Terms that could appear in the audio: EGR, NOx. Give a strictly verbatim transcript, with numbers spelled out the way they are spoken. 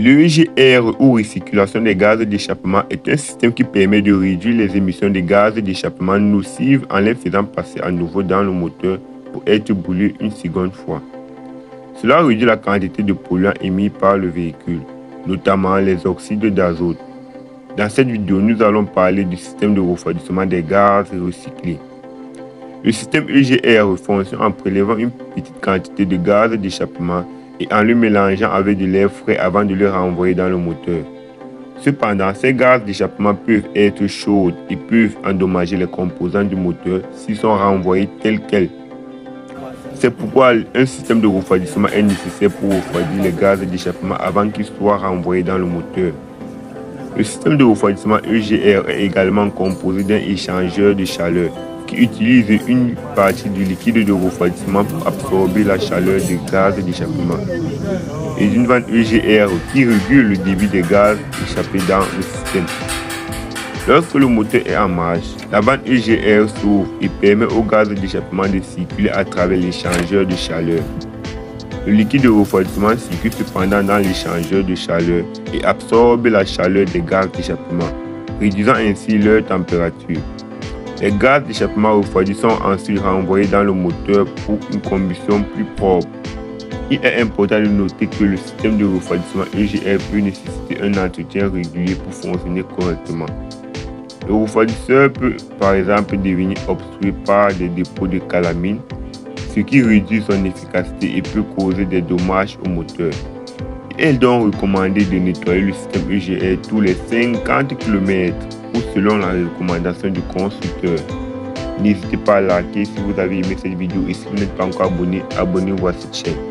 Le E G R ou recyclation des gaz d'échappement est un système qui permet de réduire les émissions de gaz d'échappement nocives en les faisant passer à nouveau dans le moteur pour être brûlé une seconde fois. Cela réduit la quantité de polluants émis par le véhicule, notamment les oxydes d'azote. Dans cette vidéo, nous allons parler du système de refroidissement des gaz recyclés. Le système E G R fonctionne en prélevant une petite quantité de gaz d'échappement et en le mélangeant avec de l'air frais avant de le renvoyer dans le moteur. Cependant, ces gaz d'échappement peuvent être chauds et peuvent endommager les composants du moteur s'ils sont renvoyés tels quels. C'est pourquoi un système de refroidissement est nécessaire pour refroidir les gaz d'échappement avant qu'ils soient renvoyés dans le moteur. Le système de refroidissement E G R est également composé d'un échangeur de chaleur qui utilise une partie du liquide de refroidissement pour absorber la chaleur des gaz d'échappement et d'une vanne E G R qui régule le débit des gaz échappés dans le système. Lorsque le moteur est en marche, la vanne E G R s'ouvre et permet aux gaz d'échappement de circuler à travers l'échangeur de chaleur. Le liquide de refroidissement circule cependant dans l'échangeur de chaleur et absorbe la chaleur des gaz d'échappement, réduisant ainsi leur température. Les gaz d'échappement refroidis sont ensuite renvoyés dans le moteur pour une combustion plus propre. Il est important de noter que le système de refroidissement E G R peut nécessiter un entretien régulier pour fonctionner correctement. Le refroidisseur peut par exemple devenir obstrué par des dépôts de calamine, ce qui réduit son efficacité et peut causer des dommages au moteur. Il est donc recommandé de nettoyer le système E G R tous les cinquante kilomètres. Ou selon la recommandation du constructeur. N'hésitez pas à liker si vous avez aimé cette vidéo et si vous n'êtes pas encore abonné, abonnez-vous à cette chaîne.